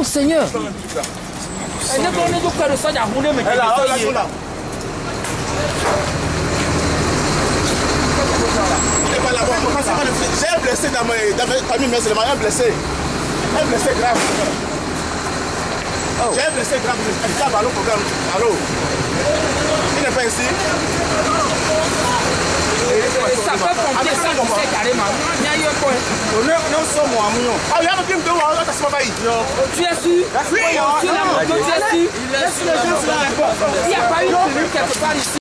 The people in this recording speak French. Oh Seigneur. J'ai blessé dans ma famille musulmane, un blessé grave. J'ai un blessé grave, il tape à l'eau programme. Allô? Il n'est pas ici. Ça peut pompier, ça nous fait carrément. Il y a eu un point. Non, c'est moi, non. Ah, il y a un peu de moi, ça se passe. Tu es sûr? Oui, tu es sûr? Il n'y a pas eu de quelque part ici.